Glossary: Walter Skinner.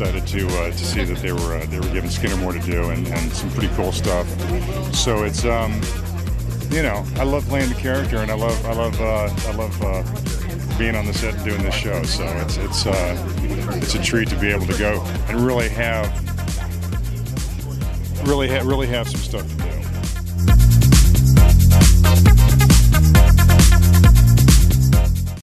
excited to see that they were giving Skinner more to do and some pretty cool stuff. So it's you know, I love playing the character, and I love being on the set and doing this show. So it's a treat to be able to go and really have some stuff to do.